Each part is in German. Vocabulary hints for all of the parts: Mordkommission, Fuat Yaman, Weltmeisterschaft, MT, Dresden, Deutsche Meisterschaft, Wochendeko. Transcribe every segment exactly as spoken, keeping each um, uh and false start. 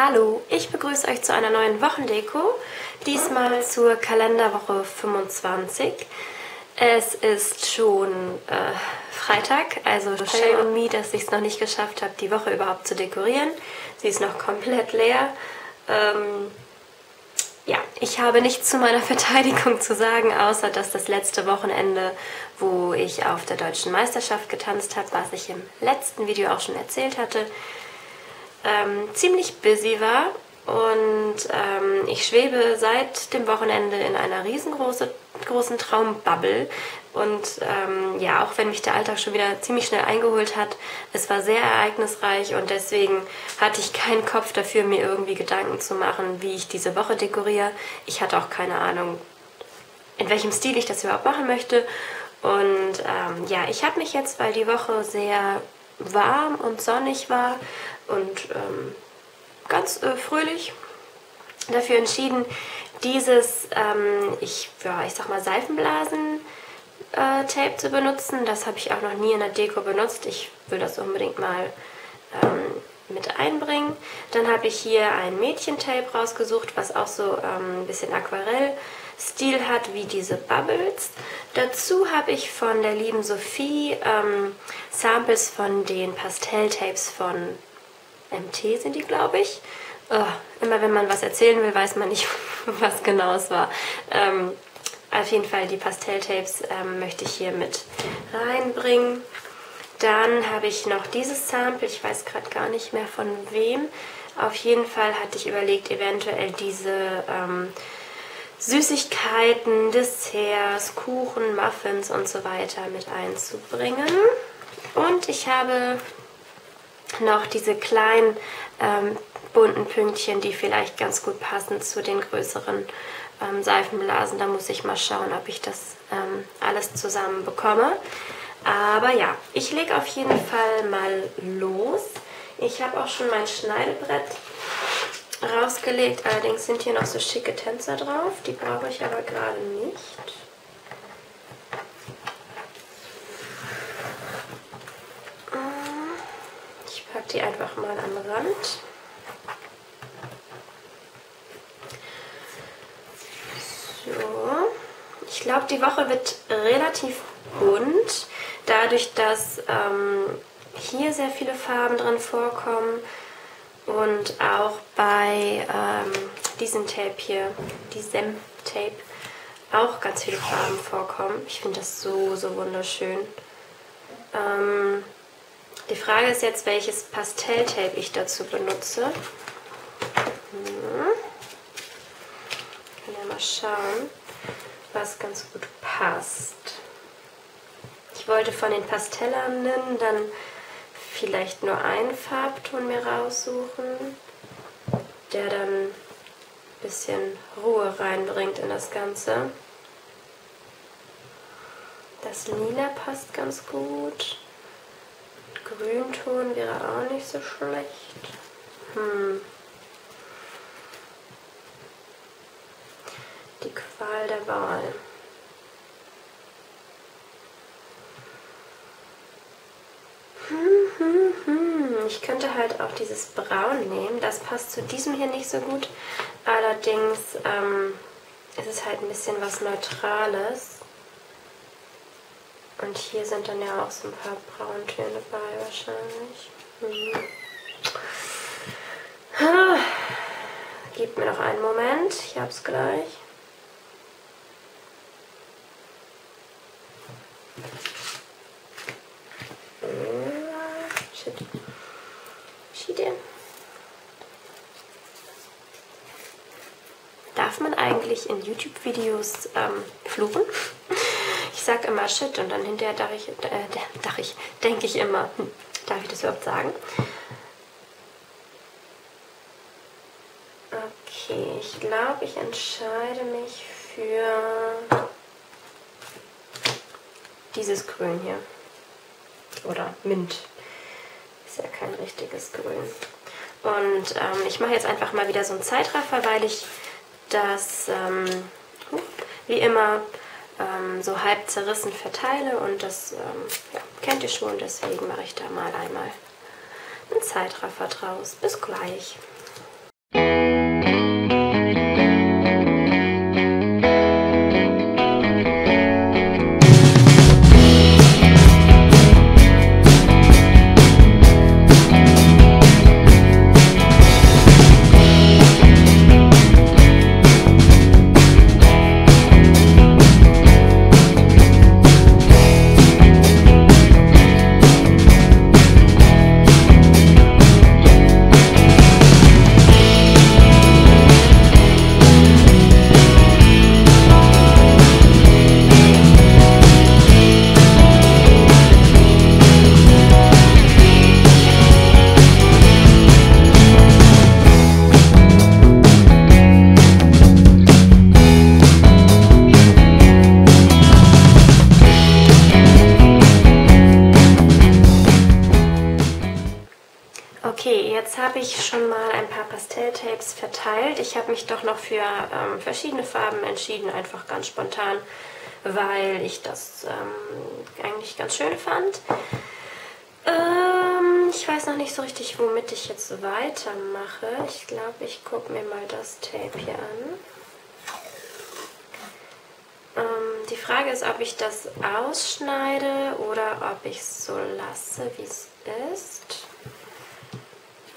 Hallo, ich begrüße euch zu einer neuen Wochendeko, diesmal zur Kalenderwoche fünfundzwanzig. Es ist schon äh, Freitag, also shame on me, dass ich es noch nicht geschafft habe, die Woche überhaupt zu dekorieren. Sie ist noch komplett leer. Ähm, ja, ich habe nichts zu meiner Verteidigung zu sagen, außer dass das letzte Wochenende, wo ich auf der Deutschen Meisterschaft getanzt habe, was ich im letzten Video auch schon erzählt hatte, Ähm, ziemlich busy war und ähm, ich schwebe seit dem Wochenende in einer riesengroßen großen Traumbubble und ähm, ja, auch wenn mich der Alltag schon wieder ziemlich schnell eingeholt hat, es war sehr ereignisreich und deswegen hatte ich keinen Kopf dafür, mir irgendwie Gedanken zu machen, wie ich diese Woche dekoriere. Ich hatte auch keine Ahnung, in welchem Stil ich das überhaupt machen möchte und ähm, ja, ich habe mich jetzt, weil die Woche sehr warm und sonnig war und ähm, ganz äh, fröhlich dafür entschieden, dieses, ähm, ich, ja, ich sag mal, Seifenblasen-Tape äh, zu benutzen. Das habe ich auch noch nie in der Deko benutzt. Ich will das unbedingt mal ähm, mit einbringen. Dann habe ich hier ein Mädchentape rausgesucht, was auch so ähm, ein bisschen Aquarell-Stil hat, wie diese Bubbles. Dazu habe ich von der lieben Sophie ähm, Samples von den Pastelltapes von M T sind die, glaube ich. Oh, immer wenn man was erzählen will, weiß man nicht, was genau es war. Ähm, auf jeden Fall die Pastelltapes ähm, möchte ich hier mit reinbringen. Dann habe ich noch dieses Sample, ich weiß gerade gar nicht mehr von wem. Auf jeden Fall hatte ich überlegt, eventuell diese ähm, Süßigkeiten, Desserts, Kuchen, Muffins und so weiter mit einzubringen. Und ich habe noch diese kleinen ähm, bunten Pünktchen, die vielleicht ganz gut passen zu den größeren ähm, Seifenblasen. Da muss ich mal schauen, ob ich das ähm, alles zusammen bekomme. Aber ja, ich lege auf jeden Fall mal los. Ich habe auch schon mein Schneidebrett rausgelegt. Allerdings sind hier noch so schicke Tänzer drauf. Die brauche ich aber gerade nicht. Ich packe die einfach mal am Rand. So. Ich glaube, die Woche wird relativ bunt. Dadurch, dass ähm, hier sehr viele Farben drin vorkommen und auch bei ähm, diesem Tape hier, diesem Tape, auch ganz viele Farben vorkommen. Ich finde das so, so wunderschön. Ähm, die Frage ist jetzt, welches Pastelltape ich dazu benutze. Hm. Ich kann ja mal schauen, was ganz gut passt. Ich wollte von den Pastellernen dann vielleicht nur einen Farbton mir raussuchen, der dann ein bisschen Ruhe reinbringt in das Ganze. Das Lila passt ganz gut. Grünton wäre auch nicht so schlecht. Hm. Die Qual der Wahl. Ich könnte halt auch dieses Braun nehmen, das passt zu diesem hier nicht so gut. Allerdings ähm, ist es halt ein bisschen was Neutrales. Und hier sind dann ja auch so ein paar Brauntöne bei wahrscheinlich. Mhm. Ah, gib mir noch einen Moment, ich hab's gleich. Darf man eigentlich in YouTube-Videos ähm, fluchen? Ich sage immer Shit und dann hinterher darf ich, äh, darf ich, denke ich immer, hm, darf ich das überhaupt sagen? Okay, ich glaube, ich entscheide mich für dieses Grün hier. Oder Mint. Ist ja kein richtiges Grün. Und ähm, ich mache jetzt einfach mal wieder so einen Zeitraffer, weil ich das ähm, wie immer ähm, so halb zerrissen verteile und das ähm, ja, kennt ihr schon, deswegen mache ich da mal einmal einen Zeitraffer draus. Bis gleich! habe ich schon mal ein paar Pastelltapes verteilt. Ich habe mich doch noch für ähm, verschiedene Farben entschieden, einfach ganz spontan, weil ich das ähm, eigentlich ganz schön fand. Ähm, ich weiß noch nicht so richtig, womit ich jetzt weitermache. Ich glaube, ich gucke mir mal das Tape hier an. Die Frage ist, ob ich das ausschneide oder ob ich es so lasse, wie es ist.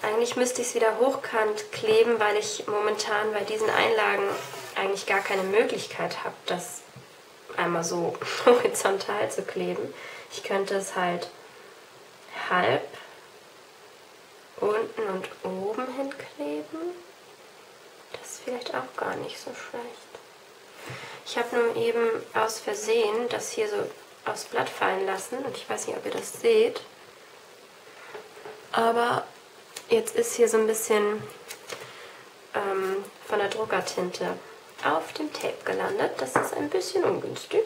Eigentlich müsste ich es wieder hochkant kleben, weil ich momentan bei diesen Einlagen eigentlich gar keine Möglichkeit habe, das einmal so horizontal zu kleben. Ich könnte es halt halb unten und oben hinkleben. Das ist vielleicht auch gar nicht so schlecht. Ich habe nun eben aus Versehen das hier so aufs Blatt fallen lassen und ich weiß nicht, ob ihr das seht, aber jetzt ist hier so ein bisschen ähm, von der Druckertinte auf dem Tape gelandet. Das ist ein bisschen ungünstig.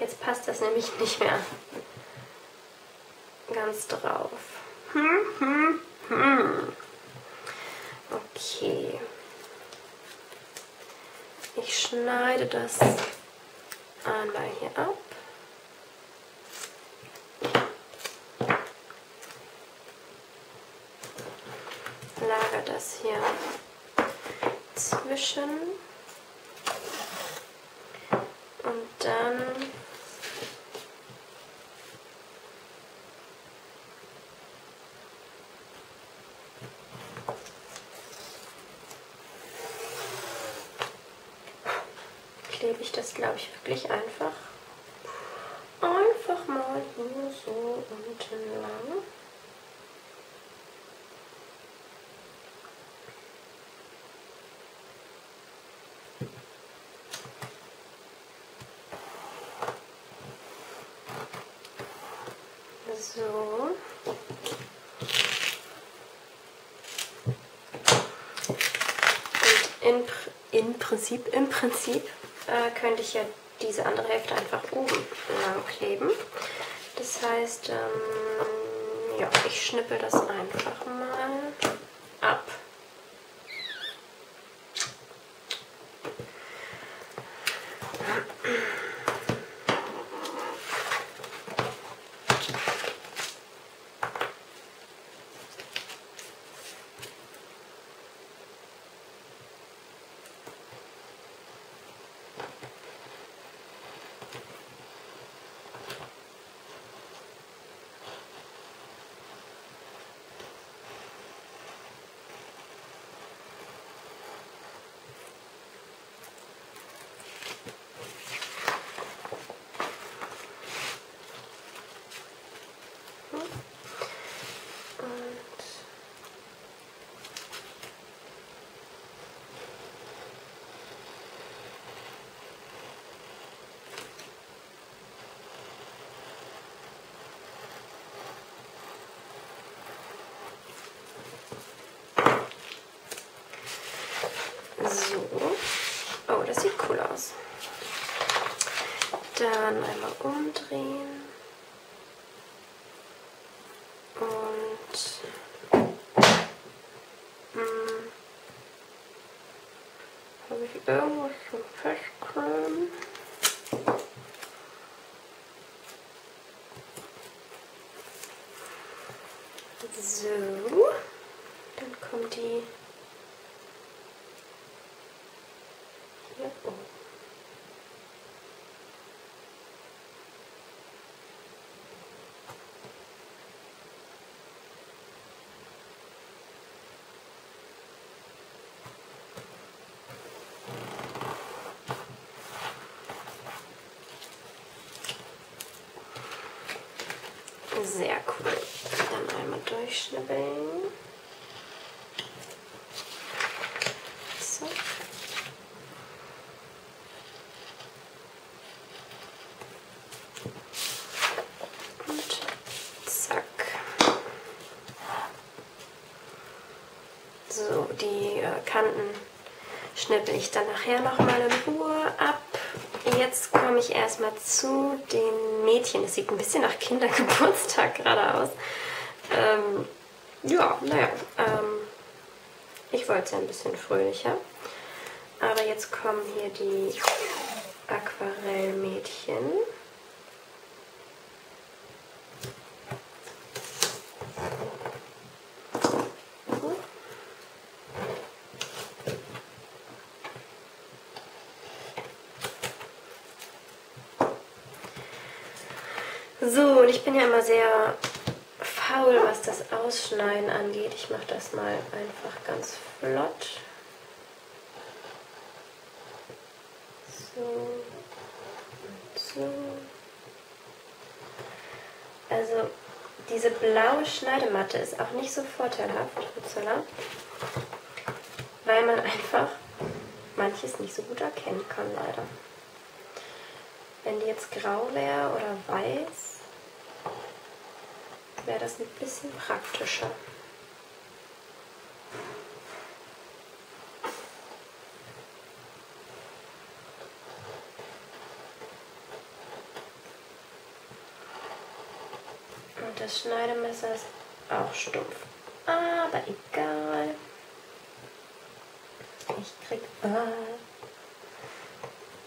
Jetzt passt das nämlich nicht mehr ganz drauf. Hm, hm, hm. Okay. Ich schneide das einmal hier ab. Lagere das hier zwischen. Und dann klebe ich das, glaube ich, wirklich einfach. Einfach mal hier so unten lang. So. Und in, in Prinzip, im Prinzip, könnte ich ja diese andere Hälfte einfach oben lang kleben. Das heißt, ähm, ja, ich schnippel das einfach mal ab. So. Oh, das sieht cool aus. Dann einmal umdrehen. Und hm, habe ich irgendwas zum Festkleben? So. Dann kommt die sehr cool. Dann einmal durchschnibbeln. So. Und zack. So, die äh, Kanten schnippel ich dann nachher nochmal in Ruhe ab. Jetzt komme ich erstmal zu den Mädchen. Das sieht ein bisschen nach Kindergeburtstag gerade aus. Ähm Ja, naja, ähm, ich wollte es ja ein bisschen fröhlicher. Aber jetzt kommen hier die Aquarellmädchen. So, und ich bin ja immer sehr faul, was das Ausschneiden angeht. Ich mache das mal einfach ganz flott. So und so. Also diese blaue Schneidematte ist auch nicht so vorteilhaft, weil man einfach manches nicht so gut erkennen kann, leider. Wenn die jetzt grau wäre oder weiß, wäre das ein bisschen praktischer. Und das Schneidemesser ist auch stumpf. Aber egal. Ich krieg... Oh.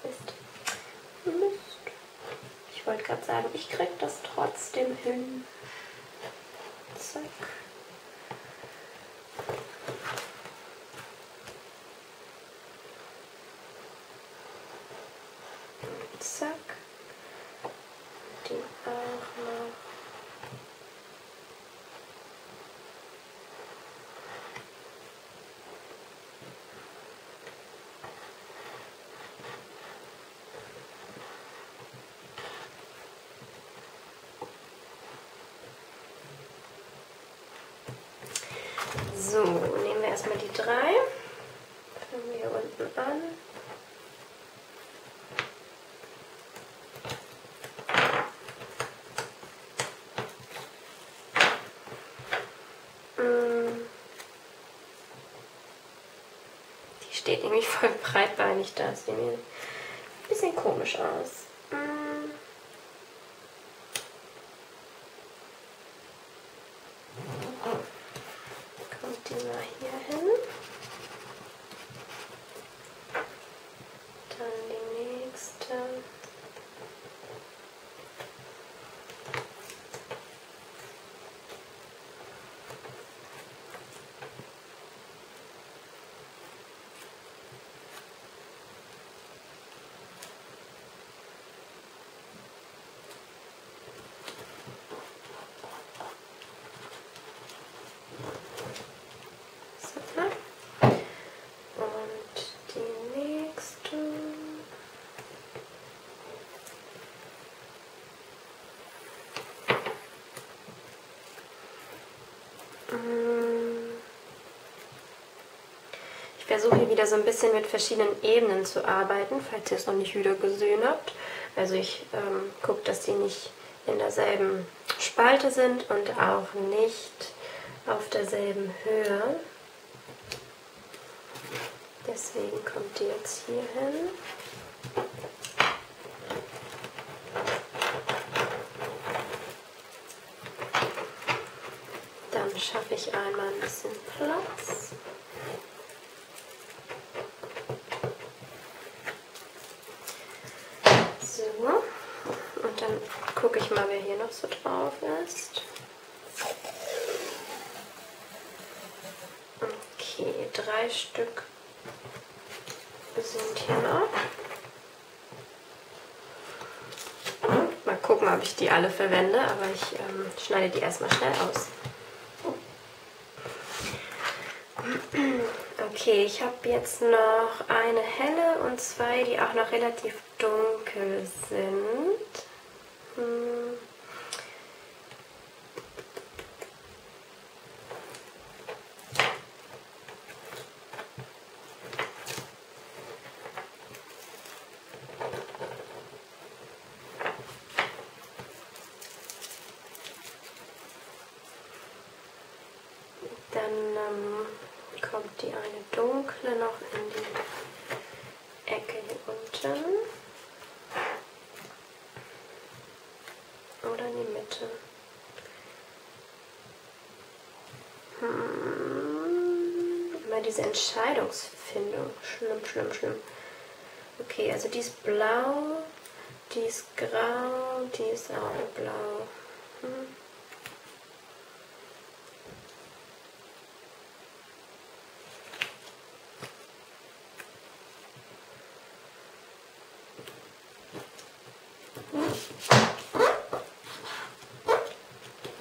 Mist. Mist. Ich wollte gerade sagen, ich krieg das trotzdem hin. Zack. Und zack. Den auch noch. So, nehmen wir erstmal die drei, fangen wir hier unten an. Die steht nämlich voll breitbeinig da, das sieht ein bisschen komisch aus. Ich versuche hier wieder so ein bisschen mit verschiedenen Ebenen zu arbeiten, falls ihr es noch nicht wieder gesehen habt. Also ich ähm, gucke, dass die nicht in derselben Spalte sind und auch nicht auf derselben Höhe. Deswegen kommt die jetzt hier hin. Dann schaffe ich einmal ein bisschen Platz. So, und dann gucke ich mal, wer hier noch so drauf ist. Okay, drei Stück sind hier noch. Mal gucken, ob ich die alle verwende, aber ich ähm, schneide die erstmal schnell aus. Okay, ich habe jetzt noch eine helle und zwei, die auch noch relativ dunkel sind. Hm. Dann ähm, kommt die eine dunkle noch in die Ecke hier unten. Oder in die Mitte. immer diese Entscheidungsfindung. Schlimm, schlimm, schlimm. Okay, also die ist blau, die ist grau, die ist auch blau. Hm.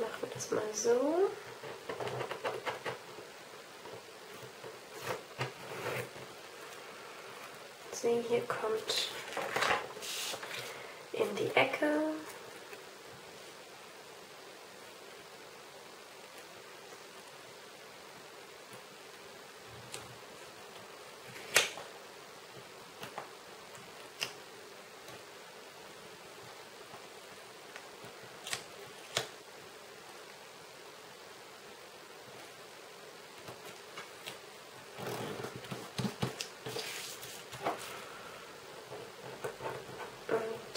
Machen wir das mal so. Sehen, hier kommt in die Ecke.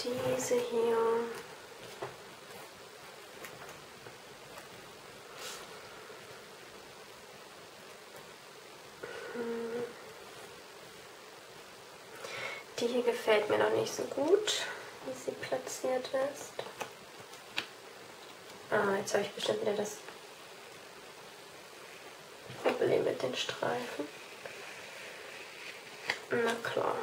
Diese hier. Hm. Die hier gefällt mir noch nicht so gut, wie sie platziert ist. Ah, jetzt habe ich bestimmt wieder das Problem mit den Streifen. Na klar.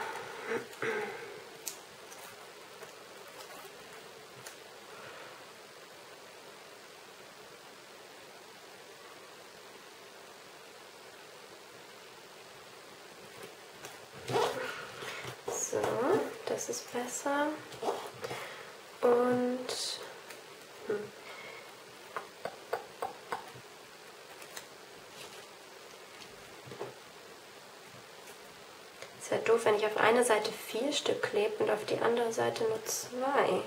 Das ist besser. Und hm. Ist ja doof, wenn ich auf eine Seite vier Stück klebe und auf die andere Seite nur zwei.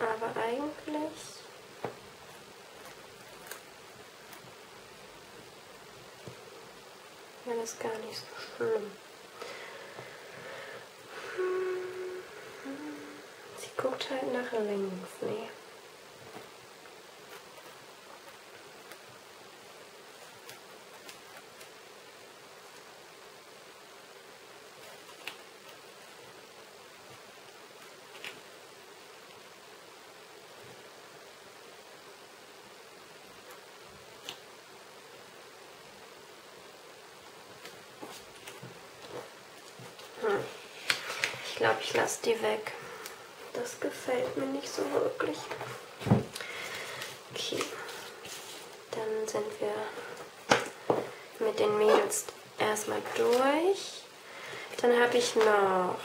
Aber eigentlich wäre das gar nicht so schlimm. Guckt halt nach links, nee. Hm. Ich glaube, ich lasse die weg. Das gefällt mir nicht so wirklich. Okay, dann sind wir mit den Mädels erstmal durch. Dann habe ich noch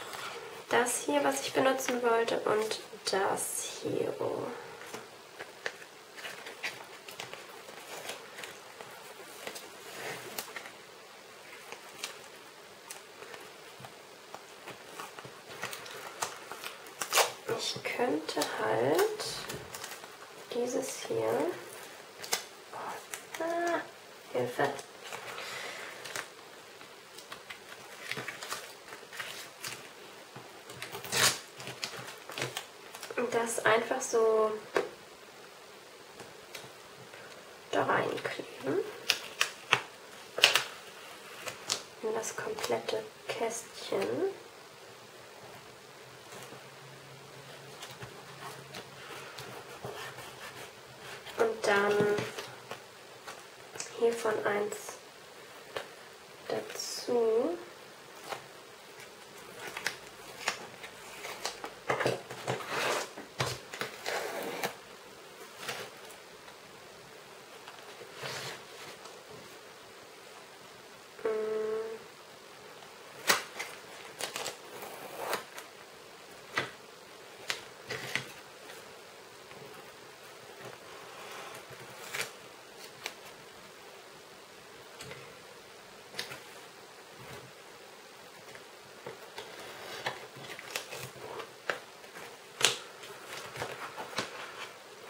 das hier, was ich benutzen wollte, und das hier. Ich könnte halt dieses hier, ah, Hilfe, das einfach so da reinkleben in das komplette Kästchen. Dann hiervon eins dazu.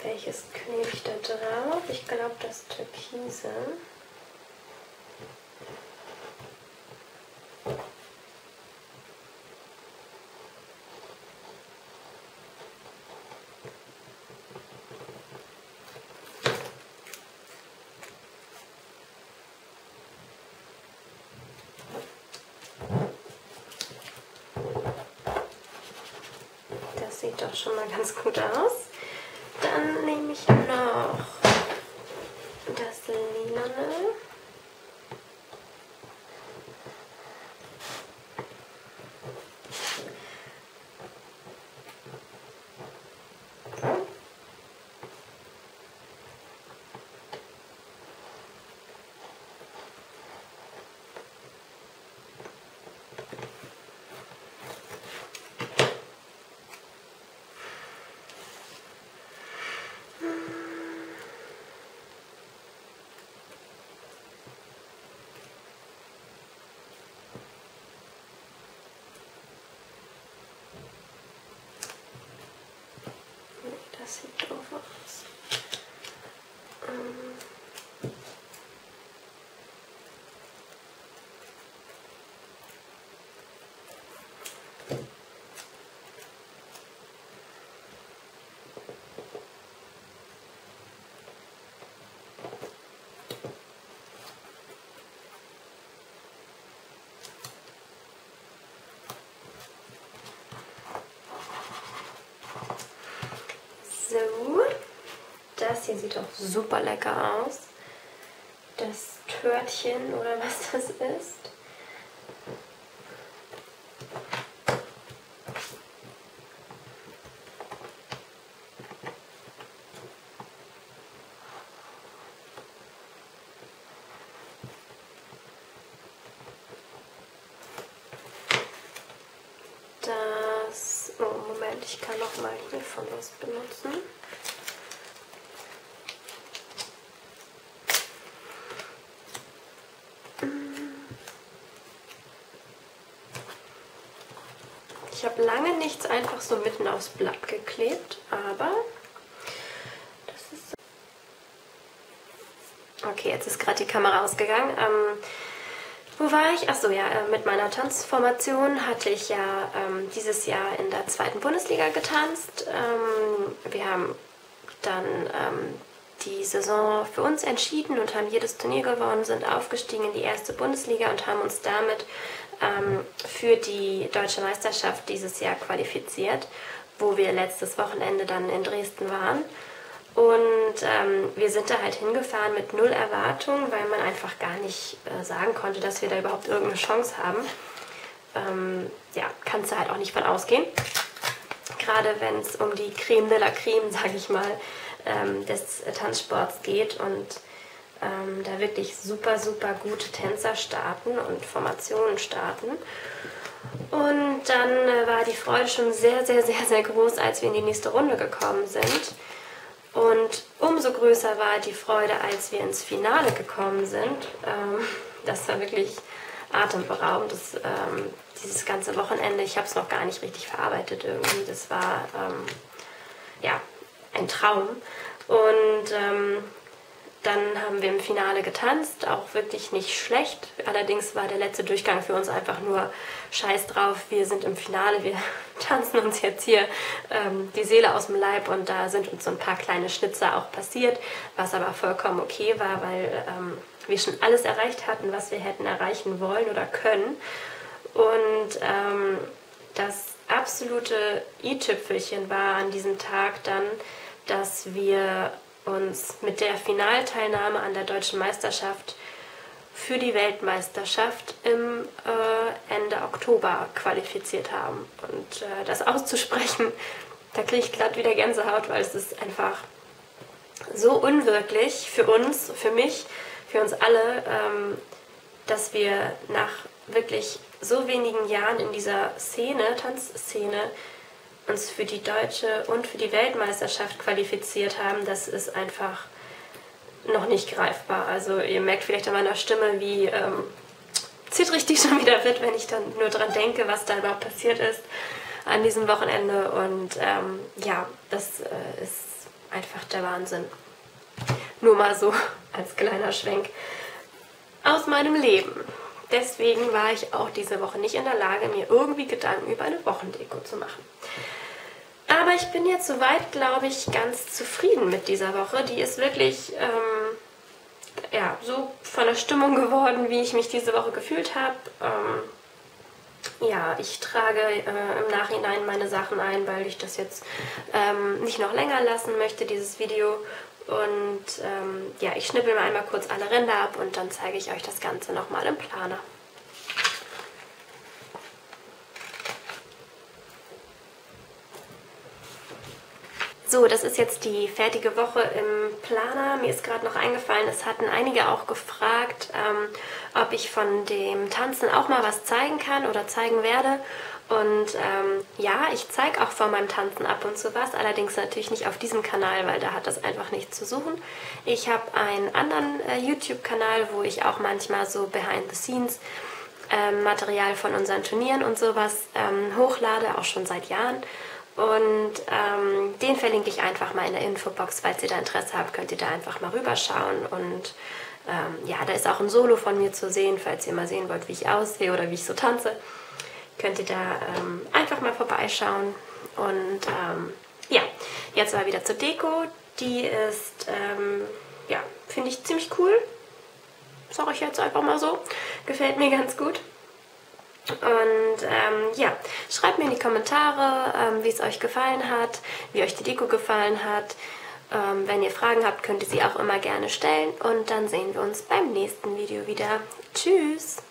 Welches klebe ich da drauf? Ich glaube, das Türkise. doch schon mal ganz gut aus. Dann nehme ich noch das Lilane. Das sieht doof aus. Ähm Das hier sieht auch super lecker aus. Das Törtchen oder was das ist. Das... Oh, Moment, ich kann noch mal hiervon was benutzen. Ich habe lange nichts einfach so mitten aufs Blatt geklebt, aber das ist so. Okay, jetzt ist gerade die Kamera ausgegangen. Ähm, wo war ich? Achso, ja, mit meiner Tanzformation hatte ich ja ähm, dieses Jahr in der zweiten Bundesliga getanzt. Ähm, wir haben dann ähm, die Saison für uns entschieden und haben jedes Turnier gewonnen, sind aufgestiegen in die erste Bundesliga und haben uns damit ähm, für die Deutsche Meisterschaft dieses Jahr qualifiziert, wo wir letztes Wochenende dann in Dresden waren. Und ähm, wir sind da halt hingefahren mit null Erwartungen, weil man einfach gar nicht äh, sagen konnte, dass wir da überhaupt irgendeine Chance haben. Ähm, ja, kannst du halt auch nicht von ausgehen. Gerade wenn es um die Creme de la Creme, sage ich mal, des Tanzsports geht und ähm, da wirklich super, super gute Tänzer starten und Formationen starten. Und dann äh, war die Freude schon sehr, sehr, sehr, sehr groß, als wir in die nächste Runde gekommen sind. Und umso größer war die Freude, als wir ins Finale gekommen sind. Ähm, das war wirklich atemberaubend, das, ähm, dieses ganze Wochenende. Ich habe es noch gar nicht richtig verarbeitet irgendwie. Das war, ähm, ja... ein Traum. Und ähm, dann haben wir im Finale getanzt, auch wirklich nicht schlecht. Allerdings war der letzte Durchgang für uns einfach nur scheiß drauf. Wir sind im Finale, wir tanzen uns jetzt hier ähm, die Seele aus dem Leib und da sind uns so ein paar kleine Schnitzer auch passiert, was aber vollkommen okay war, weil ähm, wir schon alles erreicht hatten, was wir hätten erreichen wollen oder können. Und ähm, das absolute i-Tüpfelchen war an diesem Tag dann, dass wir uns mit der Finalteilnahme an der Deutschen Meisterschaft für die Weltmeisterschaft im äh, Ende Oktober qualifiziert haben. Und äh, das auszusprechen, da kriege ich glatt wieder Gänsehaut, weil es ist einfach so unwirklich für uns, für mich, für uns alle, ähm, dass wir nach wirklich so wenigen Jahren in dieser Szene, Tanzszene, uns für die Deutsche und für die Weltmeisterschaft qualifiziert haben. Das ist einfach noch nicht greifbar. Also ihr merkt vielleicht an meiner Stimme, wie ähm, zittrig die schon wieder wird, wenn ich dann nur dran denke, was da überhaupt passiert ist an diesem Wochenende. Und ähm, ja, das äh, ist einfach der Wahnsinn. Nur mal so als kleiner Schwenk aus meinem Leben. Deswegen war ich auch diese Woche nicht in der Lage, mir irgendwie Gedanken über eine Wochendeko zu machen. Aber ich bin jetzt soweit, glaube ich, ganz zufrieden mit dieser Woche. Die ist wirklich ähm, ja, so von der Stimmung geworden, wie ich mich diese Woche gefühlt habe. Ähm, Ja, ich trage äh, im Nachhinein meine Sachen ein, weil ich das jetzt ähm, nicht noch länger lassen möchte, dieses Video. Und ähm, ja, ich schnippel mir einmal kurz alle Ränder ab und dann zeige ich euch das Ganze nochmal im Planer. So, das ist jetzt die fertige Woche im Planer. Mir ist gerade noch eingefallen, es hatten einige auch gefragt, ähm, ob ich von dem Tanzen auch mal was zeigen kann oder zeigen werde. Und ähm, ja, ich zeige auch vor meinem Tanzen ab und zu was, allerdings natürlich nicht auf diesem Kanal, weil da hat das einfach nichts zu suchen. Ich habe einen anderen äh, YouTube-Kanal, wo ich auch manchmal so Behind-the-Scenes ähm, Material von unseren Turnieren und sowas ähm, hochlade, auch schon seit Jahren. Und ähm, den verlinke ich einfach mal in der Infobox, falls ihr da Interesse habt, könnt ihr da einfach mal rüberschauen. Und ähm, ja, da ist auch ein Solo von mir zu sehen, falls ihr mal sehen wollt, wie ich aussehe oder wie ich so tanze. Könnt ihr da ähm, einfach mal vorbeischauen. Und ähm, ja, jetzt mal wieder zur Deko. Die ist, ähm, ja, finde ich ziemlich cool. Sag ich jetzt einfach mal so. Gefällt mir ganz gut. Und ähm, ja, schreibt mir in die Kommentare, ähm, wie es euch gefallen hat, wie euch die Deko gefallen hat. Ähm, wenn ihr Fragen habt, könnt ihr sie auch immer gerne stellen. Und dann sehen wir uns beim nächsten Video wieder. Tschüss!